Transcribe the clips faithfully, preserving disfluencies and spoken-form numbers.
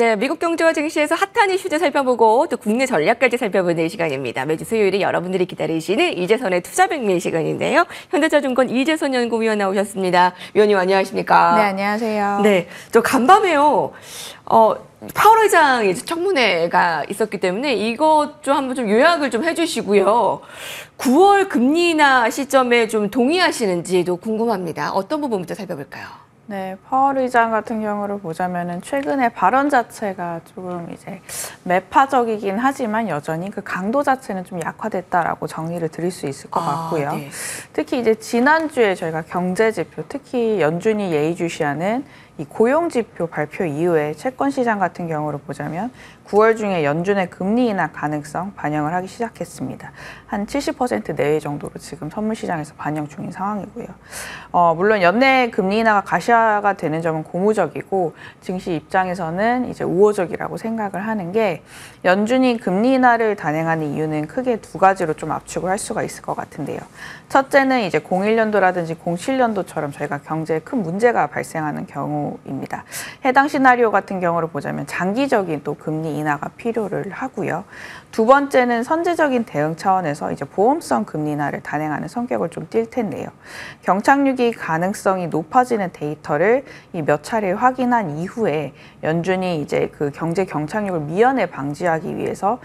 네, 미국 경제와 증시에서 핫한 이슈들 살펴보고 또 국내 전략까지 살펴보는 시간입니다. 매주 수요일에 여러분들이 기다리시는 이재선의 투자 백미의 시간인데요. 현대차증권 이재선 연구위원 나오셨습니다. 위원님 안녕하십니까? 네, 안녕하세요. 네, 저 간밤에요. 어, 파월 의장이 청문회가 있었기 때문에 이것 좀 한번 좀 요약을 좀 해주시고요. 구월 금리 인하 시점에 좀 동의하시는지도 궁금합니다. 어떤 부분부터 살펴볼까요? 네, 파월 의장 같은 경우를 보자면은 최근에 발언 자체가 조금 이제 매파적이긴 하지만 여전히 그 강도 자체는 좀 약화됐다라고 정리를 드릴 수 있을 것 아, 같고요. 네. 특히 이제 지난주에 저희가 경제 지표, 특히 연준이 예의주시하는 이 고용지표 발표 이후에 채권시장 같은 경우를 보자면 구월 중에 연준의 금리 인하 가능성 반영을 하기 시작했습니다. 한 칠십 퍼센트 내외 정도로 지금 선물시장에서 반영 중인 상황이고요. 어, 물론 연내 금리 인하가 가시화가 되는 점은 고무적이고 증시 입장에서는 이제 우호적이라고 생각을 하는 게 연준이 금리 인하를 단행하는 이유는 크게 두 가지로 좀 압축을 할 수가 있을 것 같은데요. 첫째는 이제 공일 년도라든지 공칠 년도처럼 저희가 경제에 큰 문제가 발생하는 경우 입니다. 해당 시나리오 같은 경우를 보자면 장기적인 또 금리 인하가 필요를 하고요. 두 번째는 선제적인 대응 차원에서 이제 보험성 금리 인하를 단행하는 성격을 좀 띌 텐데요. 경착륙이 가능성이 높아지는 데이터를 이 몇 차례 확인한 이후에 연준이 이제 그 경제 경착륙을 미연에 방지하기 위해서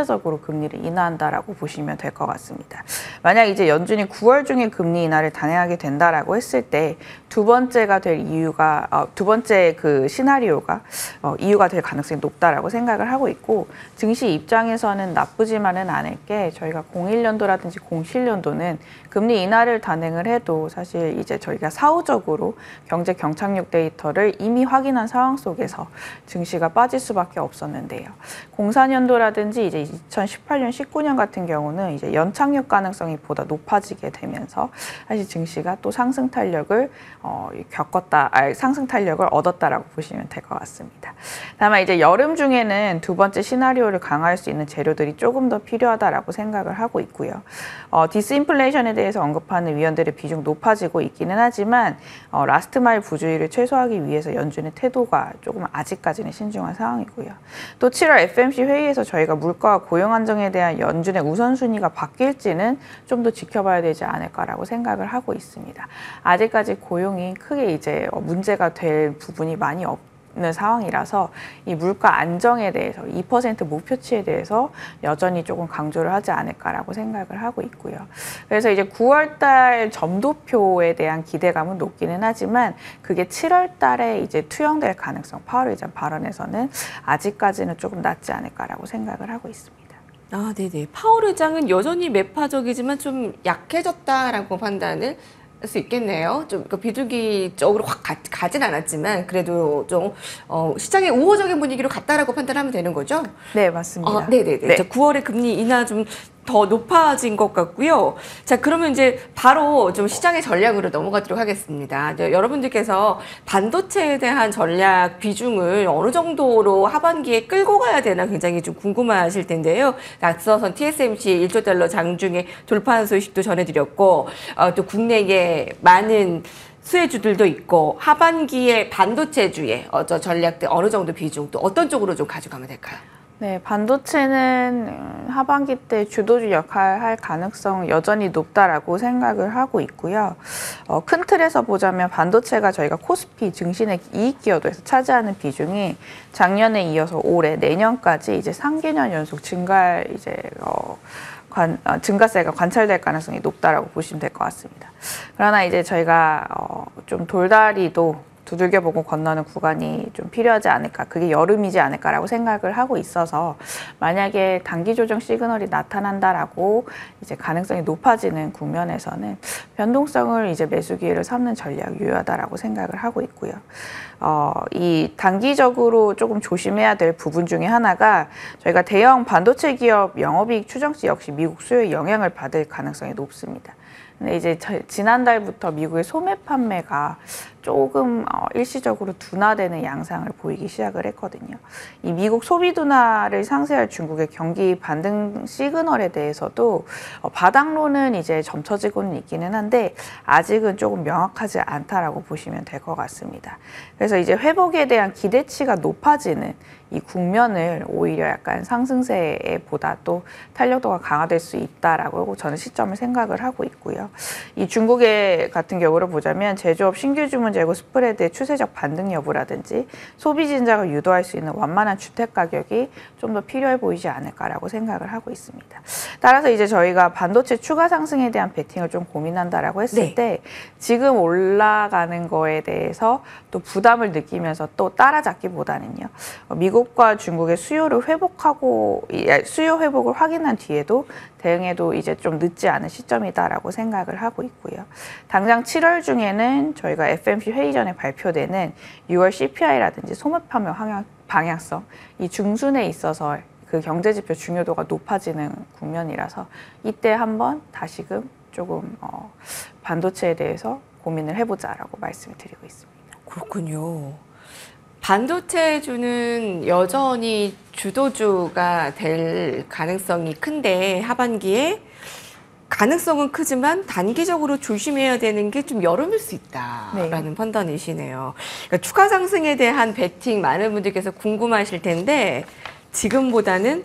선제적으로 금리를 인하한다라고 보시면 될 것 같습니다. 만약 이제 연준이 구월 중에 금리 인하를 단행하게 된다라고 했을 때 두 번째가 될 이유가 어, 두 번째 그 시나리오가 어, 이유가 될 가능성이 높다라고 생각을 하고 있고 증시 입장에서는 나쁘지만은 않을 게 저희가 공일 년도라든지 공칠 년도는 금리 인하를 단행을 해도 사실 이제 저희가 사후적으로 경제 경착륙 데이터를 이미 확인한 상황 속에서 증시가 빠질 수밖에 없었는데요. 공사 년도라든지 이제 이천십팔 년, 십구 년 같은 경우는 이제 연착륙 가능성이 보다 높아지게 되면서 사실 증시가 또 상승 탄력을 어, 겪었다, 아, 상승 탄력을 얻었다라고 보시면 될 것 같습니다. 다만 이제 여름 중에는 두 번째 시나리오를 강화할 수 있는 재료들이 조금 더 필요하다라고 생각을 하고 있고요. 어, 디스인플레이션에 대해서 언급하는 위원들의 비중 높아지고 있기는 하지만 어, 라스트 마일 부주의를 최소화하기 위해서 연준의 태도가 조금 아직까지는 신중한 상황이고요. 또 칠월 에프오엠씨 회의에서 저희가 물가와 고용 안정에 대한 연준의 우선순위가 바뀔지는 좀 더 지켜봐야 되지 않을까라고 생각을 하고 있습니다. 아직까지 고용이 크게 이제 문제가 될 부분이 많이 없는 상황이라서 이 물가 안정에 대해서 이 퍼센트 목표치에 대해서 여전히 조금 강조를 하지 않을까라고 생각을 하고 있고요. 그래서 이제 구월 달 점도표에 대한 기대감은 높기는 하지만 그게 칠월 달에 이제 투영될 가능성, 파월 의장 발언에서는 아직까지는 조금 낮지 않을까라고 생각을 하고 있습니다. 아, 네네. 파월 의장은 여전히 매파적이지만 좀 약해졌다라고 판단을 할 수 있겠네요. 좀 비둘기적으로 확 가, 가진 않았지만 그래도 좀 어, 시장의 우호적인 분위기로 갔다라고 판단하면 되는 거죠? 네, 맞습니다. 어, 네네네. 네. 자, 구월에 금리 인하 좀 더 높아진 것 같고요. 자, 그러면 이제 바로 좀 시장의 전략으로 넘어가도록 하겠습니다. 이제 여러분들께서 반도체에 대한 전략 비중을 어느 정도로 하반기에 끌고 가야 되나 굉장히 좀 궁금하실 텐데요. 앞서선 티에스엠씨 일조 달러 장중에 돌파한 소식도 전해드렸고 어, 또 국내에 많은 수혜주들도 있고 하반기에 반도체주의 어, 저 전략 때 어느 정도 비중 또 어떤 쪽으로 좀 가져가면 될까요? 네, 반도체는 하반기 때 주도주 역할을 할 가능성 여전히 높다라고 생각을 하고 있고요. 어, 큰 틀에서 보자면 반도체가 저희가 코스피 증시의 이익 기여도에서 차지하는 비중이 작년에 이어서 올해 내년까지 이제 삼 개년 연속 증가 이제 어. 관, 어, 증가세가 관찰될 가능성이 높다라고 보시면 될 것 같습니다. 그러나 이제 저희가 어, 좀 돌다리도 두들겨보고 건너는 구간이 좀 필요하지 않을까, 그게 여름이지 않을까라고 생각을 하고 있어서 만약에 단기 조정 시그널이 나타난다라고 이제 가능성이 높아지는 국면에서는 변동성을 이제 매수 기회를 삼는 전략 유효하다라고 생각을 하고 있고요. 어, 이 단기적으로 조금 조심해야 될 부분 중에 하나가 저희가 대형 반도체 기업 영업이익 추정치 역시 미국 수요에 영향을 받을 가능성이 높습니다. 근데 이제 지난달부터 미국의 소매 판매가 조금 일시적으로 둔화되는 양상을 보이기 시작을 했거든요. 이 미국 소비 둔화를 상쇄할 중국의 경기 반등 시그널에 대해서도 바닥론은 이제 점쳐지고는 있기는 한데 아직은 조금 명확하지 않다라고 보시면 될 것 같습니다. 그래서 이제 회복에 대한 기대치가 높아지는 이 국면을 오히려 약간 상승세에 보다 또 탄력도가 강화될 수 있다라고 저는 시점을 생각을 하고 있고요. 이 중국의 같은 경우를 보자면 제조업 신규 주문 재고 스프레드의 추세적 반등 여부라든지 소비 진작을 유도할 수 있는 완만한 주택 가격이 좀 더 필요해 보이지 않을까라고 생각을 하고 있습니다. 따라서 이제 저희가 반도체 추가 상승에 대한 베팅을 좀 고민한다라고 했을 네. 때 지금 올라가는 거에 대해서 또 부담을 느끼면서 또 따라잡기보다는요. 미국과 중국의 수요를 회복하고 수요 회복을 확인한 뒤에도 대응에도 이제 좀 늦지 않은 시점이다라고 생각을 하고 있고요. 당장 칠월 중에는 저희가 에프 오 엠 씨 회의 전에 발표되는 유월 씨 피 아이라든지 소매 판매 방향성, 이 중순에 있어서 그 경제 지표 중요도가 높아지는 국면이라서 이때 한번 다시금 조금 어, 반도체에 대해서 고민을 해보자라고 말씀을 드리고 있습니다. 그렇군요. 반도체주는 여전히 주도주가 될 가능성이 큰데 하반기에 가능성은 크지만 단기적으로 조심해야 되는 게 좀 여름일 수 있다라는 네. 판단이시네요. 그러니까 추가 상승에 대한 베팅 많은 분들께서 궁금하실 텐데 지금보다는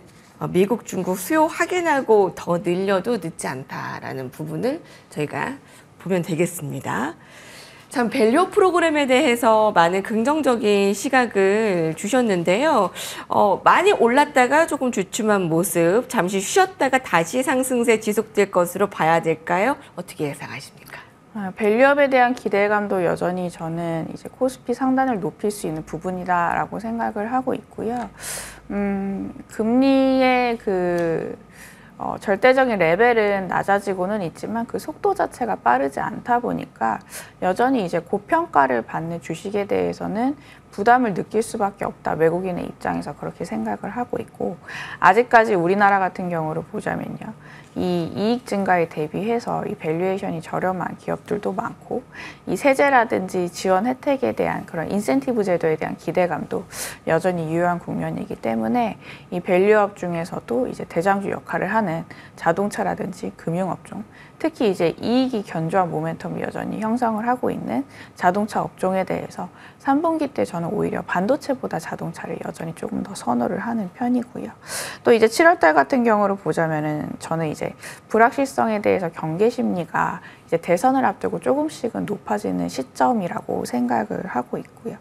미국, 중국 수요 확인하고 더 늘려도 늦지 않다라는 부분을 저희가 보면 되겠습니다. 참 밸류업 프로그램에 대해서 많은 긍정적인 시각을 주셨는데요. 어, 많이 올랐다가 조금 주춤한 모습, 잠시 쉬었다가 다시 상승세 지속될 것으로 봐야 될까요? 어떻게 예상하십니까? 아, 밸류업에 대한 기대감도 여전히 저는 이제 코스피 상단을 높일 수 있는 부분이다라고 생각을 하고 있고요. 음, 금리의 그 어, 절대적인 레벨은 낮아지고는 있지만 그 속도 자체가 빠르지 않다 보니까 여전히 이제 고평가를 받는 주식에 대해서는 부담을 느낄 수밖에 없다. 외국인의 입장에서 그렇게 생각을 하고 있고 아직까지 우리나라 같은 경우를 보자면요. 이 이익 증가에 대비해서 이 밸류에이션이 저렴한 기업들도 많고 이 세제라든지 지원 혜택에 대한 그런 인센티브 제도에 대한 기대감도 여전히 유효한 국면이기 때문에 이 밸류업 중에서도 이제 대장주 역할을 하는 자동차라든지 금융업종 특히 이제 이익이 견조한 모멘텀이 여전히 형성을 하고 있는 자동차 업종에 대해서 삼 분기 때 저는 오히려 반도체보다 자동차를 여전히 조금 더 선호를 하는 편이고요. 또 이제 칠월 달 같은 경우를 보자면은 저는 이제 불확실성에 대해서 경계 심리가 이제 대선을 앞두고 조금씩은 높아지는 시점이라고 생각을 하고 있고요.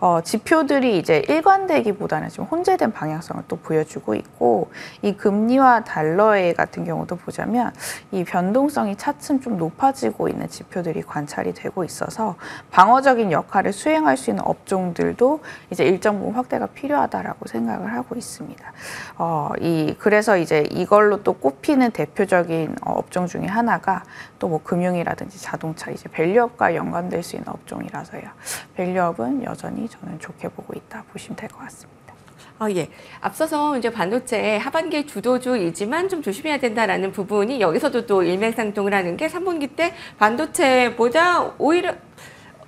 어, 지표들이 이제 일관되기보다는 지금 혼재된 방향성을 또 보여주고 있고 이 금리와 달러의 같은 경우도 보자면 이 변동성이 차츰 좀 높아지고 있는 지표들이 관찰이 되고 있어서 방어적인 역할을 수행할 수 있는 업종들도 이제 일정 부분 확대가 필요하다라고 생각을 하고 있습니다. 어, 이 그래서 이제 이걸로 또 꼽히는 대표적인 업종 중에 하나가 또 뭐 금 금융이라든지 자동차 이제 밸류업과 연관될 수 있는 업종이라서요. 밸류업은 여전히 저는 좋게 보고 있다 보시면 될 것 같습니다. 아 예. 앞서서 이제 반도체 하반기 주도주이지만 좀 조심해야 된다라는 부분이 여기서도 또 일맥상통을 하는 게 삼 분기 때 반도체보다 오히려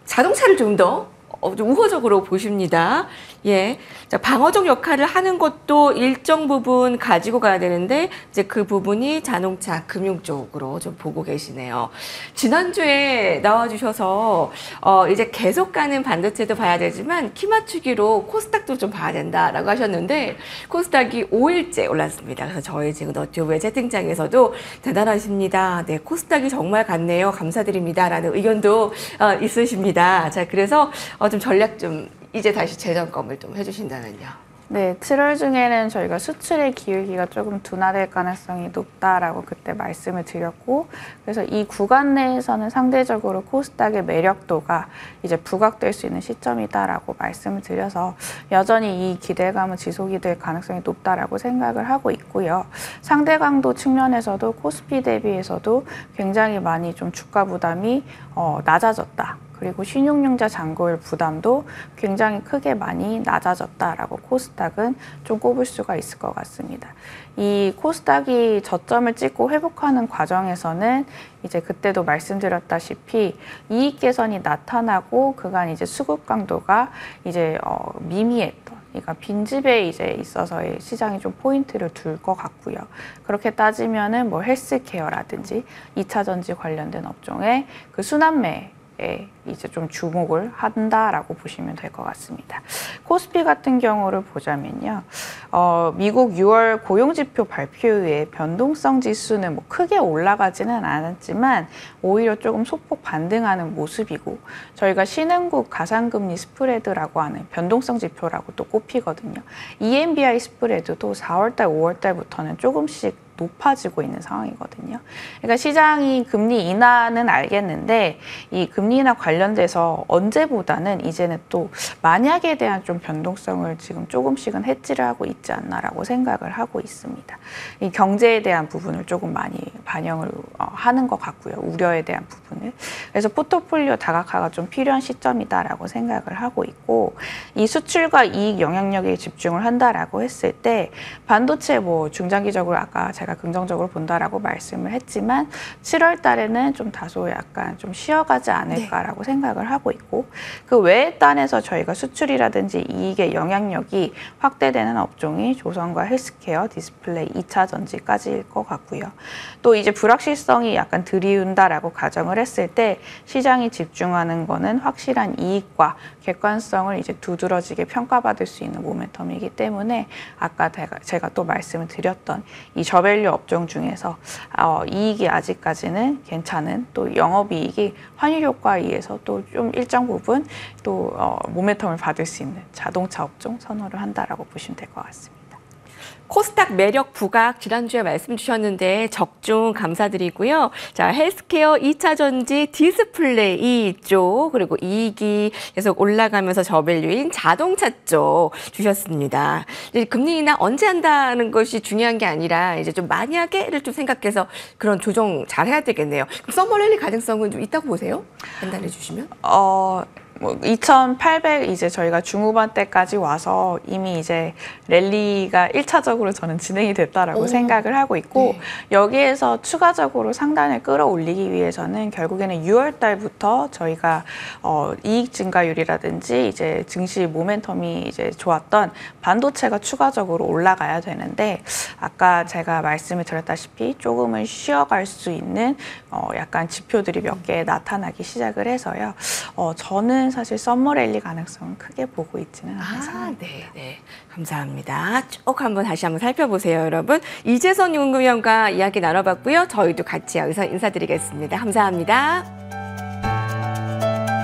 자동차를 좀 더 우호적으로 보십니다. 예. 자, 방어적 역할을 하는 것도 일정 부분 가지고 가야 되는데, 이제 그 부분이 자동차, 금융 쪽으로 좀 보고 계시네요. 지난주에 나와주셔서, 어, 이제 계속 가는 반도체도 봐야 되지만, 키 맞추기로 코스닥도 좀 봐야 된다라고 하셨는데, 코스닥이 오 일째 올랐습니다. 그래서 저희 지금 너튜브의 채팅창에서도 대단하십니다. 네, 코스닥이 정말 갔네요. 감사드립니다. 라는 의견도 어, 있으십니다. 자, 그래서 어, 좀 전략 좀, 이제 다시 재점검을 좀 해주신다면요. 네, 칠월 중에는 저희가 수출의 기울기가 조금 둔화될 가능성이 높다라고 그때 말씀을 드렸고 그래서 이 구간 내에서는 상대적으로 코스닥의 매력도가 이제 부각될 수 있는 시점이다라고 말씀을 드려서 여전히 이 기대감은 지속이 될 가능성이 높다라고 생각을 하고 있고요. 상대 강도 측면에서도 코스피 대비해서도 굉장히 많이 좀 주가 부담이 어, 낮아졌다. 그리고 신용융자 잔고율 부담도 굉장히 크게 많이 낮아졌다라고 코스닥은 좀 꼽을 수가 있을 것 같습니다. 이 코스닥이 저점을 찍고 회복하는 과정에서는 이제 그때도 말씀드렸다시피 이익 개선이 나타나고 그간 이제 수급 강도가 이제 어, 미미했던, 그러니까 빈집에 이제 있어서의 시장이 좀 포인트를 둘 것 같고요. 그렇게 따지면은 뭐 헬스케어라든지 이차전지 관련된 업종에 그 순환매 이제 좀 주목을 한다라고 보시면 될 것 같습니다. 코스피 같은 경우를 보자면요, 어, 미국 유월 고용지표 발표 후에 변동성 지수는 뭐 크게 올라가지는 않았지만 오히려 조금 소폭 반등하는 모습이고, 저희가 신흥국 가상금리 스프레드라고 하는 변동성 지표라고 또 꼽히거든요. 이엠비아이 스프레드도 사월달, 오월달부터는 조금씩 높아지고 있는 상황이거든요. 그러니까 시장이 금리 인하는 알겠는데 이 금리 인하 관련돼서 언제보다는 이제는 또 만약에 대한 좀 변동성을 지금 조금씩은 해지를 하고 있지 않나라고 생각을 하고 있습니다. 이 경제에 대한 부분을 조금 많이 반영을 하는 것 같고요. 우려에 대한 부분을. 그래서 포트폴리오 다각화가 좀 필요한 시점이다라고 생각을 하고 있고, 이 수출과 이익 영향력에 집중을 한다라고 했을 때 반도체 뭐 중장기적으로 아까 제가 긍정적으로 본다라고 말씀을 했지만 칠월 달에는 좀 다소 약간 좀 쉬어가지 않을까라고 네. 생각을 하고 있고, 그 외에 단에서 저희가 수출이라든지 이익의 영향력이 확대되는 업종이 조선과 헬스케어, 디스플레이, 이차전지까지일 것 같고요. 또 이제 불확실성이 약간 들이운다라고 가정을 했을 때 시장이 집중하는 거는 확실한 이익과 객관성을 이제 두드러지게 평가받을 수 있는 모멘텀이기 때문에 아까 제가 또 말씀을 드렸던 이 저밸류 업종 중에서 어, 이익이 아직까지는 괜찮은, 또 영업이익이 환율효과에 의해서 또 좀 일정 부분 또 어, 모멘텀을 받을 수 있는 자동차 업종 선호를 한다라고 보시면 될 것 같습니다. 코스닥 매력 부각 지난주에 말씀 주셨는데 적중 감사드리고요. 자, 헬스케어, 이차전지, 디스플레이 이쪽, 그리고 이익이 계속 올라가면서 저밸류인 자동차 쪽 주셨습니다. 이제 금리 인하 언제 한다는 것이 중요한 게 아니라 이제 좀 만약에를 좀 생각해서 그런 조정 잘 해야 되겠네요. 그럼 서머 랠리 가능성은 좀 있다고 보세요? 판단해 주시면. 어... 뭐 이천팔백 이제 저희가 중후반 때까지 와서 이미 이제 랠리가 일차적으로 저는 진행이 됐다라고 오. 생각을 하고 있고, 네. 여기에서 추가적으로 상단을 끌어올리기 위해서는 결국에는 유월 달부터 저희가 어, 이익 증가율이라든지 이제 증시 모멘텀이 이제 좋았던 반도체가 추가적으로 올라가야 되는데, 아까 제가 말씀을 드렸다시피 조금은 쉬어갈 수 있는 어, 약간 지표들이 몇 개 나타나기 시작을 해서요. 어, 저는 사실 썸머랠리 가능성은 크게 보고 있지는 않습니다. 아, 네, 네. 감사합니다. 쭉 한번 다시 한번 살펴보세요, 여러분. 이재선 연구위원과 이야기 나눠봤고요. 저희도 같이 여기서 인사드리겠습니다. 감사합니다.